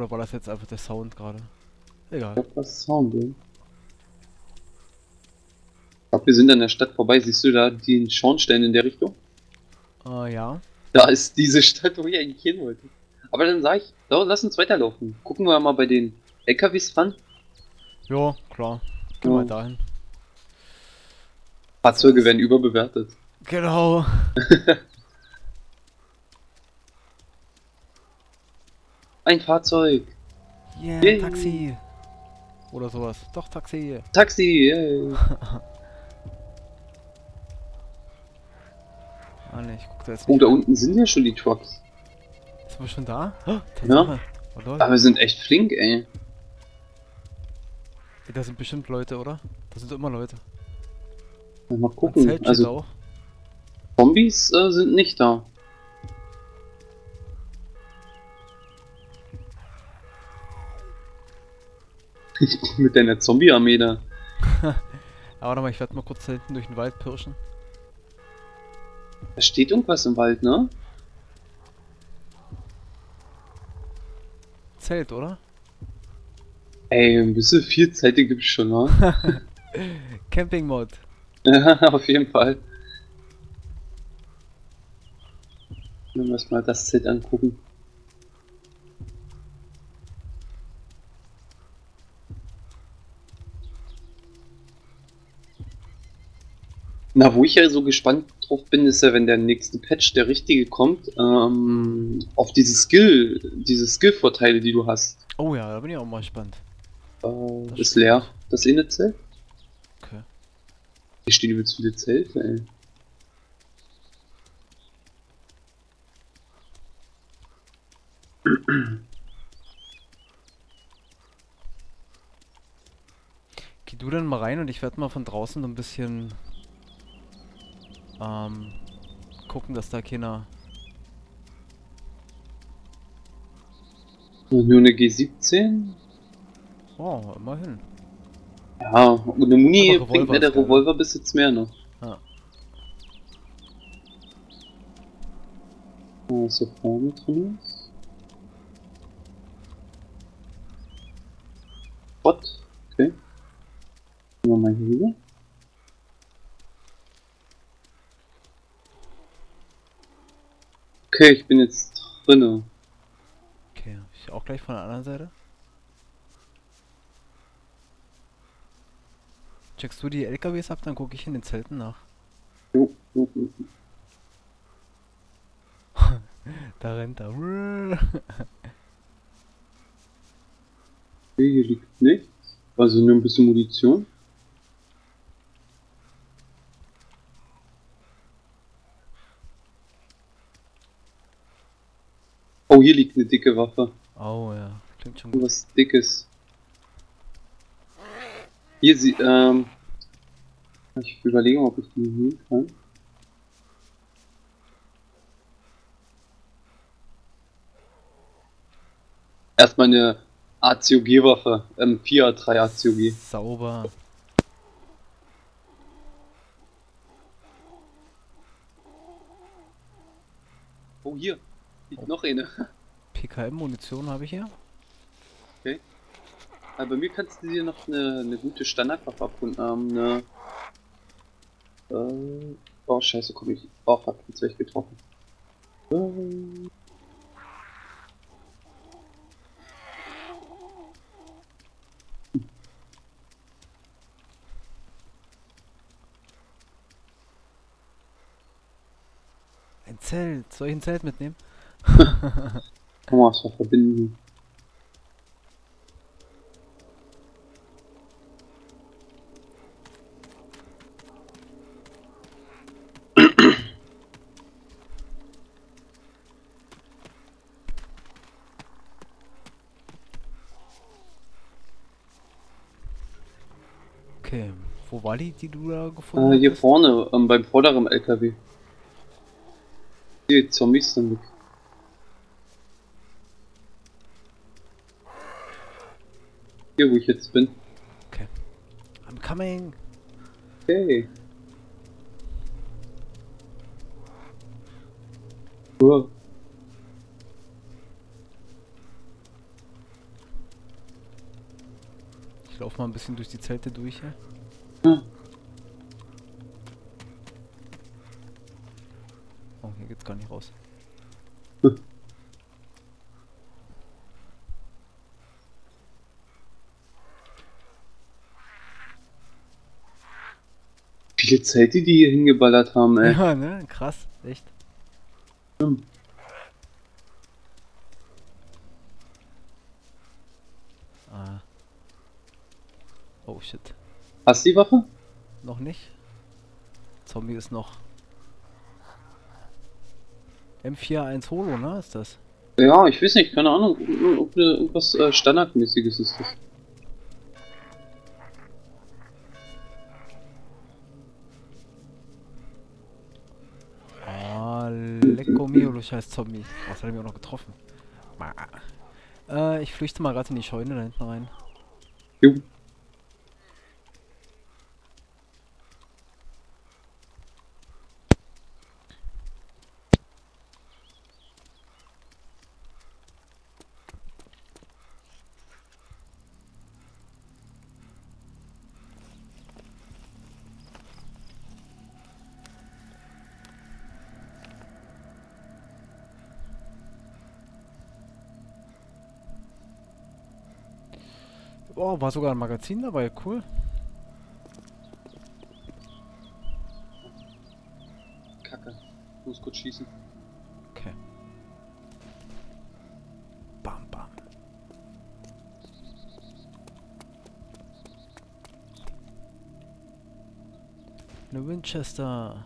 Oder war das jetzt einfach der Sound gerade? Egal. Das war Sound, ey. Ich glaube, wir sind an der Stadt vorbei. Siehst du da den Schornstein in der Richtung? Ah, ja. Da ist diese Stadt, wo ich eigentlich hin wollte. Aber dann sag ich, so, lass uns weiterlaufen. Gucken wir mal bei den LKWs ran. Ja, klar. Gehen wir dahin. Fahrzeuge werden überbewertet. Genau. Ein Fahrzeug. Yeah, yeah. Taxi. Oder sowas. Doch, Taxi. Taxi, yeah. Ah, ne, ich guck da jetzt nicht. Oh, da unten sind ja schon die Trucks. Sind wir schon da? Oh, ja. Oh, aber wir sind echt flink, ey. Ey, da sind bestimmt Leute, oder? Da sind immer Leute. Ja, mal gucken. Also, auch. Zombies sind nicht da. Mit deiner Zombie-Armee da. Aber nochmal, ich werde mal kurz da hinten durch den Wald pirschen. Da steht irgendwas im Wald, ne? Zelt, oder? Ey, ein bisschen viel Zelte gibt's schon, ne? Camping-Mod. Ja, auf jeden Fall. Dann müssen wir mal das Zelt angucken. Na, wo ich ja so gespannt drauf bin, ist ja, wenn der nächste Patch, der richtige, kommt, auf diese Skill-Vorteile, die du hast. Oh ja, da bin ich auch mal gespannt. Das ist leer. Das eine Zelt? Okay. Hier stehen übelst viele Zelte, ey. Geh du dann mal rein und ich werde mal von draußen so ein bisschen... gucken, dass da keiner... Nur eine G17? Oh, immerhin. Ja, und eine Muni bringt mir der Revolver bis jetzt mehr noch. Ah. Was da vorne drin ist? Bot, okay. Gehen wir mal hier rüber. Okay, ich bin jetzt drinne. Okay, ich auch gleich von der anderen Seite. Checkst du die LKWs ab, dann gucke ich in den Zelten nach. Jo, jo, jo. Da rennt er. Hier liegt nichts. Also nur ein bisschen Munition. Oh, hier liegt eine dicke Waffe. Oh ja, klingt schon gut. Was Dickes. Hier sieht, ich überlege mal, ob ich die nehmen kann. Erstmal eine ACOG-Waffe. M4A3 ACOG. Sauber. Oh, hier. Oh. Noch eine. PKM-Munition habe ich hier. Okay. Aber bei mir kannst du dir noch eine gute Standardwaffe abholen. Oh, scheiße, komm ich. Oh, fuck, jetzt werde ich getroffen. Ein Zelt. Soll ich ein Zelt mitnehmen? Oh, das war verbinden. Okay, wo war die, die du da gefunden hast? Hier vorne, beim vorderen LKW. Die Zombies sind weg. Wo ich jetzt bin. Okay. I'm coming. Okay. Wow. laufe mal ein bisschen durch die Zelte durch hier. Ja. Oh, hier geht's gar nicht raus. Hm. Viele Zelte, die hier hingeballert haben, ey. Ja, ne? Krass, echt. Hm. Oh shit. Hast du die Waffe? Noch nicht. Zombie ist noch. M4A1 Holo, ne? Ist das? Ja, ich weiß nicht, keine Ahnung. Irgendwas Standardmäßiges ist das. Ah, lecko mio, du scheiß Zombie. Was hat er mir auch noch getroffen? Ich flüchte mal gerade in die Scheune da hinten rein. Jo. Oh, war sogar ein Magazin dabei, cool. Kacke, ich muss kurz schießen. Okay. Bam, bam. Eine Winchester.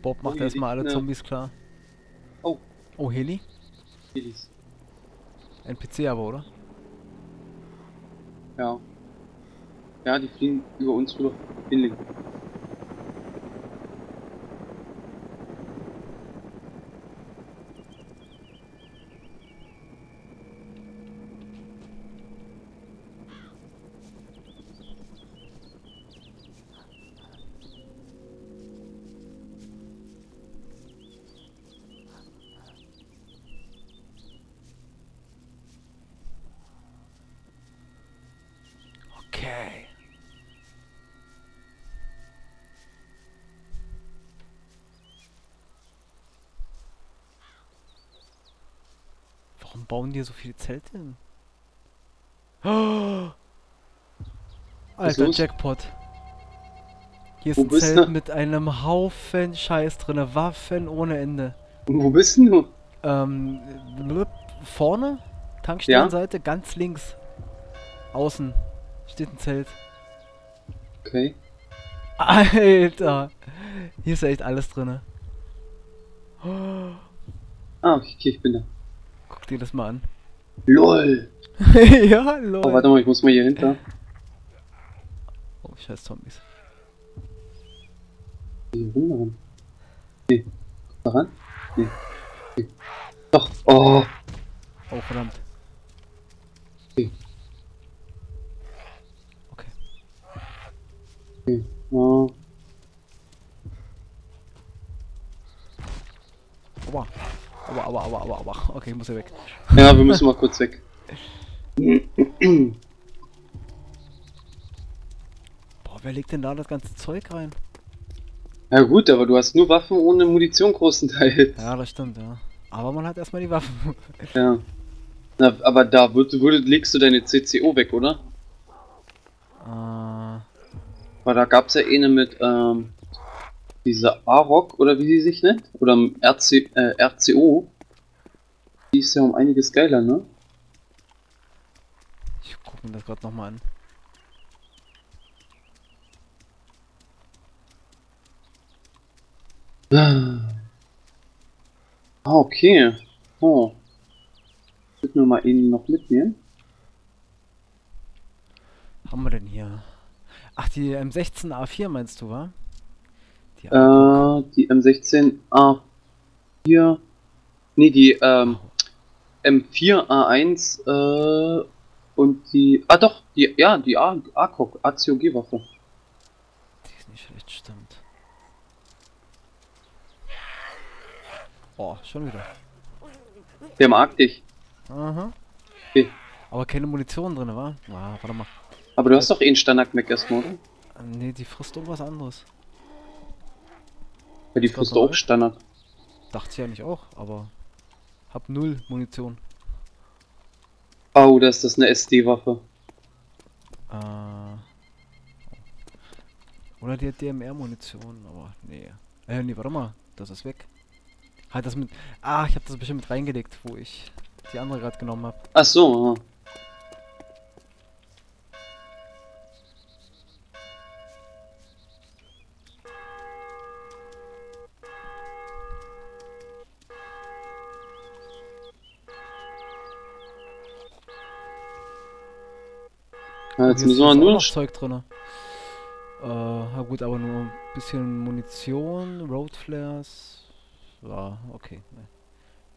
Bob macht erstmal alle Zombies klar. Oh. Oh, Heli? Helis. NPC aber, oder? Ja. Ja, die fliegen über uns rüber. Hinlegen. Warum bauen die so viele Zelte hin? Oh! Alter Jackpot. Hier ist ein Zelt mit einem Haufen Scheiß drin, Waffen ohne Ende. Und wo bist denn du? Vorne, Tankstellenseite, ja? Ganz links. Außen steht ein Zelt. Okay. Alter! Hier ist ja echt alles drin. Oh. Ah, okay, ich bin da. Guck dir das mal an. LOL! Ja, lol. Oh, warte mal, ich muss mal hier hinter. Oh, scheiß Zombies. Hier rum. Nee. Guck mal ran. Nee. Nee. Doch. Oh. Oh, verdammt. Okay. Okay. Okay. Oh. Aua. Aber. Okay, ich muss ja weg. Ja, wir müssen mal kurz weg. Boah, wer legt denn da das ganze Zeug rein? Ja gut, aber du hast nur Waffen ohne Munition großenteils. Ja, das stimmt, ja. Aber man hat erstmal die Waffen. Ja. Na, aber da legst du deine CCO weg, oder? Weil da gab's ja eine mit, diese ACOG oder wie sie sich nennt, oder RCO, die ist ja um einiges geiler, ne? Ich guck mir das gerade nochmal an. Ah, okay. Oh. Ich würde nur mal ihn noch mitnehmen. Was haben wir denn hier? Ach, die M16A4 meinst du, wa? Die M16A4 Nee, die M4A1 und die... Ah doch, die, ja, die ACOG, ACOG-Waffe. Die ist nicht schlecht, stimmt. Oh, schon wieder. Der mag dich. Aha. Okay. Aber keine Munition drin, wa? Ah, warte mal. Aber du hast doch eh einen Stanag-Mac erstmal, oder? Ne, die frisst um was anderes. Ja, die frisst auch Standard. Dachte ich eigentlich auch, aber... Hab null Munition. Oh, da ist das eine SD-Waffe. Oder die hat DMR-Munition, aber nee. Nee, warte mal, das ist weg. Halt das mit... Ah, ich hab das bestimmt mit reingelegt, wo ich die andere gerade genommen hab. Ach so, ja. Jetzt müssen wir nur noch Zeug drin. Ja gut, aber nur ein bisschen Munition, Roadflares. Ja, okay. Nee.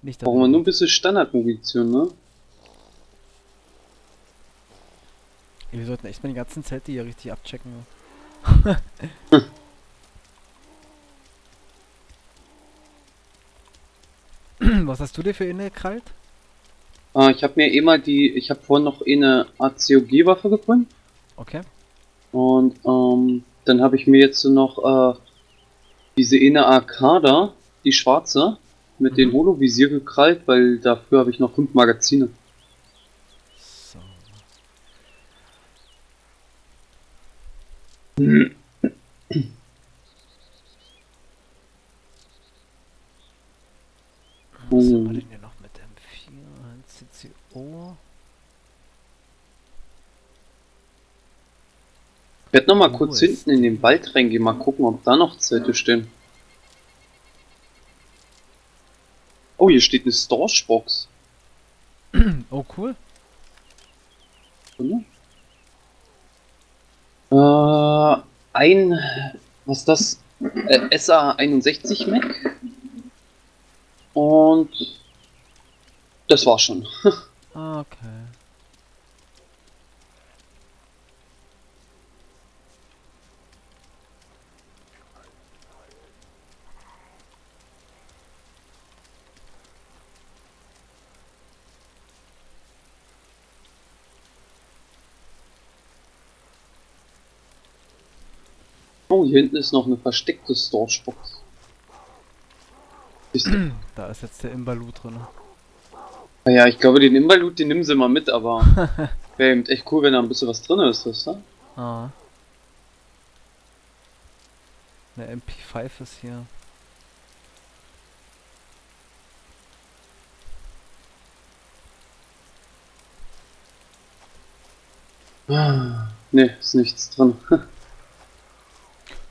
Nicht brauchen wir nur ein bisschen Standardmunition, ne? Ey, wir sollten echt mal die ganzen Zelte hier richtig abchecken. Ja. Was hast du dir für inne krallt? Ich habe mir eh mal die... Ich habe vorhin noch eine ACOG-Waffe gefunden. Okay. Und dann habe ich mir jetzt noch diese eine AK da, die schwarze, mit dem Holovisier gekrallt, weil dafür habe ich noch 5 Magazine. So. Was haben wir denn hier noch? CCO. Ich werde noch mal kurz hinten in den Wald reingehen, mal gucken, ob da noch Zelte stehen. Oh, hier steht eine Storchbox. Oh, cool. Was ist das? SA61 Mac. Und... Das war schon. Ah, okay. Oh, hier hinten ist noch eine versteckte Storchbox. Da ist jetzt der Imbalu drin. Ja, ich glaube, den Imbalut, den nehmen sie mal mit, aber wäre eben echt cool, wenn da ein bisschen was drin ist, weißt du? Ah. Eine MP5 ist hier. Ne, ist nichts drin.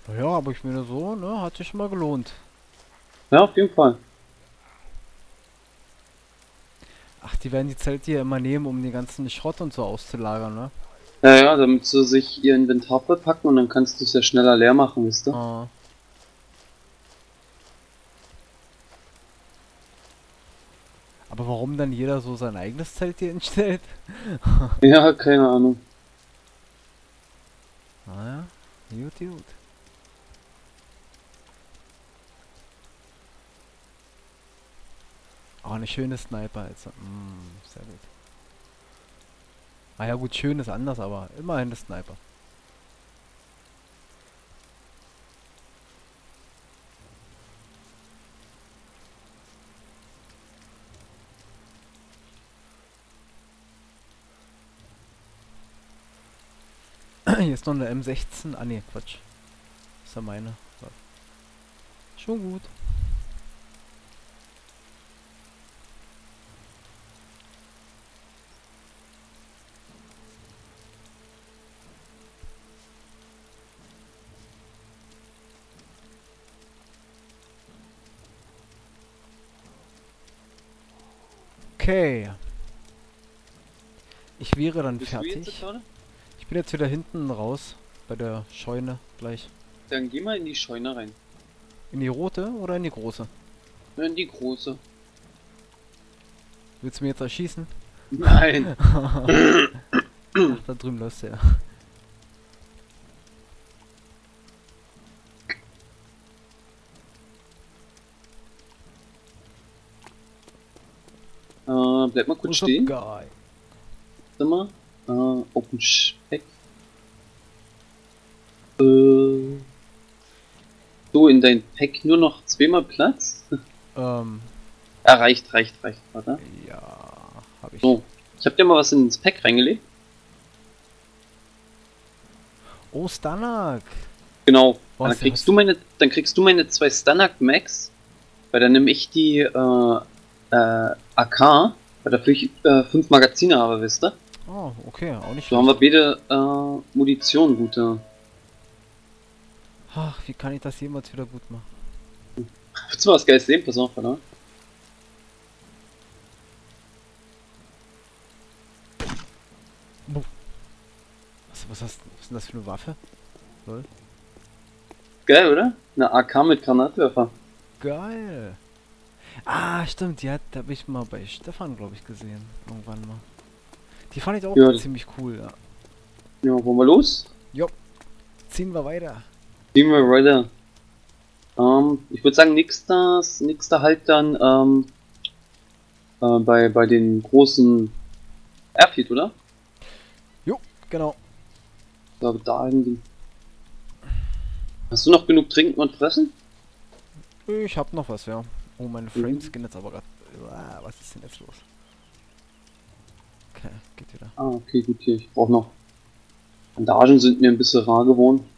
Naja, aber ich meine so, ne, hat sich schon mal gelohnt. Ja, auf jeden Fall. Ach, die werden die Zelte hier immer nehmen, um den ganzen Schrott und so auszulagern, ne? Ja, ja, damit sie sich ihr Inventar verpacken und dann kannst du es ja schneller leer machen, wisst ihr? Ah. Aber warum dann jeder so sein eigenes Zelt hier entstellt? Ja, keine Ahnung. Naja, gut, gut. Oh, eine schöne Sniper, also. Sehr gut. Ah ja gut, schön ist anders, aber immerhin eine Sniper. Hier ist noch eine M16. Ah ne, Quatsch. Ist ja meine. So. Schon gut. Okay. Ich wäre dann fertig. Ich bin jetzt wieder hinten raus. Bei der Scheune gleich. Dann geh mal in die Scheune rein. In die rote oder in die große? In die große. Willst du mir jetzt erschießen? Nein! Ach, da drüben läuft er. Bleib mal kurz stehen. Warte mal. Open Spec. So, in dein Pack nur noch zweimal Platz. Ja, reicht, warte. Ja, hab ich. So, ich hab dir mal was ins Pack reingelegt. Oh, Stanag! Genau, was, dann kriegst du meine zwei Stanag Max, weil dann nehme ich die AK, weil dafür ich 5 Magazine habe, wisst ihr? Oh, okay, auch nicht. So haben wir beide Munition, gute. Ach, wie kann ich das jemals wieder gut machen? Willst du mal was Geiles sehen? Pass auf, oder? Was ist denn das für eine Waffe? Lol. Geil, oder? Eine AK mit Granatwerfer. Geil! Ah, stimmt, die hab ich mal bei Stefan, glaube ich, gesehen. Irgendwann mal. Die fand ich auch ja, ziemlich cool, ja. Ja, wollen wir los? Jo. Ziehen wir weiter. Ich würde sagen, nächster Halt dann bei den großen Airfield, oder? Jo, genau. So, da irgendwie. Hast du noch genug Trinken und Fressen? Ich hab noch was, ja. Oh, meine Frames gehen jetzt aber gerade. Was ist denn jetzt los? Okay, geht wieder. Ah, okay, gut hier. Ich brauch noch. Bandagen sind mir ein bisschen rar geworden.